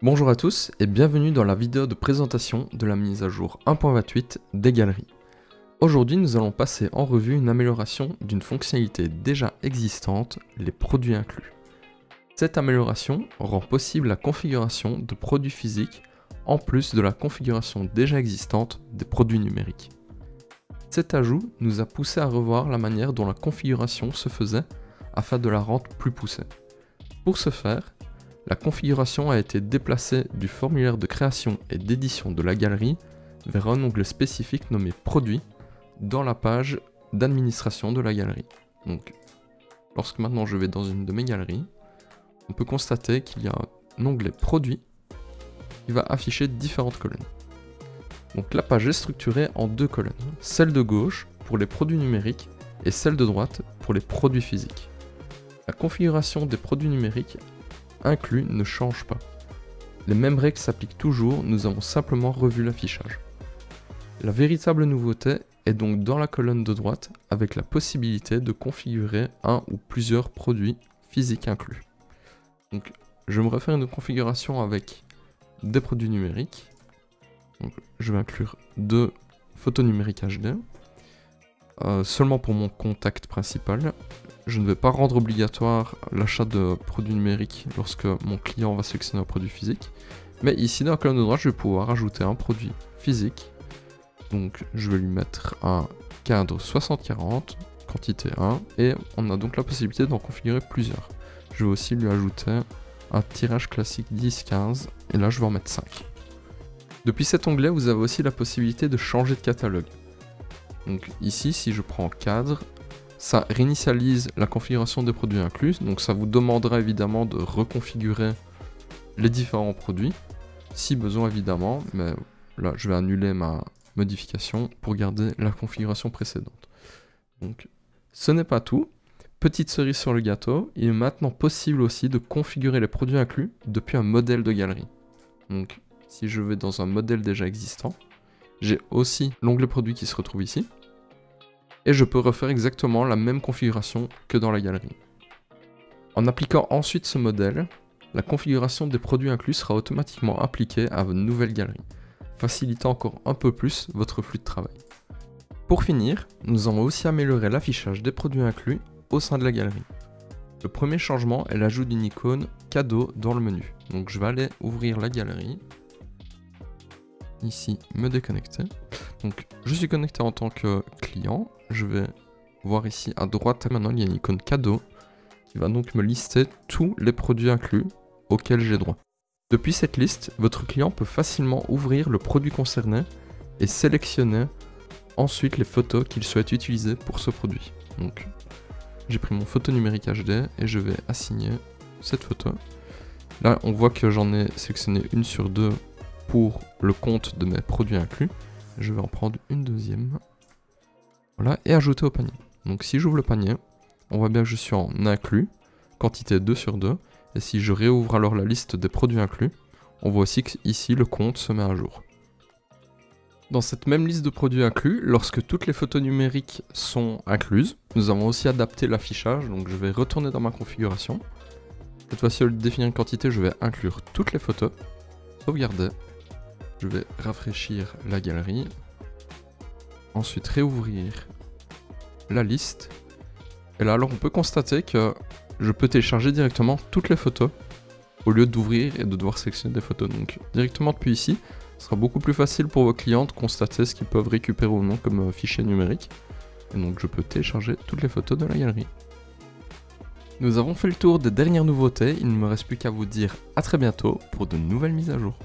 Bonjour à tous et bienvenue dans la vidéo de présentation de la mise à jour 1.28 des galeries. Aujourd'hui nous allons passer en revue une amélioration d'une fonctionnalité déjà existante, les produits inclus. Cette amélioration rend possible la configuration de produits physiques en plus de la configuration déjà existante des produits numériques. Cet ajout nous a poussé à revoir la manière dont la configuration se faisait afin de la rendre plus poussée. Pour ce faire, la configuration a été déplacée du formulaire de création et d'édition de la galerie vers un onglet spécifique nommé Produits dans la page d'administration de la galerie. Donc, lorsque maintenant je vais dans une de mes galeries, on peut constater qu'il y a un onglet Produits qui va afficher différentes colonnes. Donc la page est structurée en deux colonnes, celle de gauche pour les produits numériques et celle de droite pour les produits physiques. La configuration des produits numériques inclus ne change pas. Les mêmes règles s'appliquent toujours, nous avons simplement revu l'affichage. La véritable nouveauté est donc dans la colonne de droite avec la possibilité de configurer un ou plusieurs produits physiques inclus. Donc je me réfère à une configuration avec des produits numériques. Donc, je vais inclure deux photos numériques HD. Seulement pour mon contact principal. Je ne vais pas rendre obligatoire l'achat de produits numériques lorsque mon client va sélectionner un produit physique. Mais ici, dans la colonne de droite, je vais pouvoir ajouter un produit physique. Donc, je vais lui mettre un cadre 6040, quantité 1. Et on a donc la possibilité d'en configurer plusieurs. Je vais aussi lui ajouter un tirage classique 10-15. Et là, je vais en mettre 5. Depuis cet onglet, vous avez aussi la possibilité de changer de catalogue. Donc ici, si je prends cadre, ça réinitialise la configuration des produits inclus, donc ça vous demandera évidemment de reconfigurer les différents produits, si besoin évidemment, mais là je vais annuler ma modification pour garder la configuration précédente. Donc ce n'est pas tout, petite cerise sur le gâteau, il est maintenant possible aussi de configurer les produits inclus depuis un modèle de galerie. Donc si je vais dans un modèle déjà existant, j'ai aussi l'onglet produits qui se retrouve ici. Et je peux refaire exactement la même configuration que dans la galerie. En appliquant ensuite ce modèle, la configuration des produits inclus sera automatiquement appliquée à votre nouvelle galerie, facilitant encore un peu plus votre flux de travail. Pour finir, nous avons aussi amélioré l'affichage des produits inclus au sein de la galerie. Le premier changement est l'ajout d'une icône cadeau dans le menu. Donc je vais aller ouvrir la galerie, ici me déconnecter. Donc je suis connecté en tant que client. Je vais voir ici à droite, maintenant il y a une icône cadeau qui va donc me lister tous les produits inclus auxquels j'ai droit. Depuis cette liste, votre client peut facilement ouvrir le produit concerné et sélectionner ensuite les photos qu'il souhaite utiliser pour ce produit. Donc j'ai pris mon photo numérique HD et je vais assigner cette photo. Là on voit que j'en ai sélectionné une sur deux pour le compte de mes produits inclus. Je vais en prendre une deuxième. Voilà, et ajouter au panier. Donc si j'ouvre le panier, on voit bien que je suis en inclus, quantité 2/2. Et si je réouvre alors la liste des produits inclus, on voit aussi qu'ici le compte se met à jour. Dans cette même liste de produits inclus, lorsque toutes les photos numériques sont incluses, nous avons aussi adapté l'affichage. Donc je vais retourner dans ma configuration. Cette fois-ci, au lieu de définir une quantité, je vais inclure toutes les photos. Sauvegarder. Je vais rafraîchir la galerie. Ensuite réouvrir la liste. Et là alors on peut constater que je peux télécharger directement toutes les photos au lieu d'ouvrir et de devoir sélectionner des photos. Donc directement depuis ici, ce sera beaucoup plus facile pour vos clients de constater ce qu'ils peuvent récupérer ou non comme fichier numérique. Et donc je peux télécharger toutes les photos de la galerie. Nous avons fait le tour des dernières nouveautés, il ne me reste plus qu'à vous dire à très bientôt pour de nouvelles mises à jour.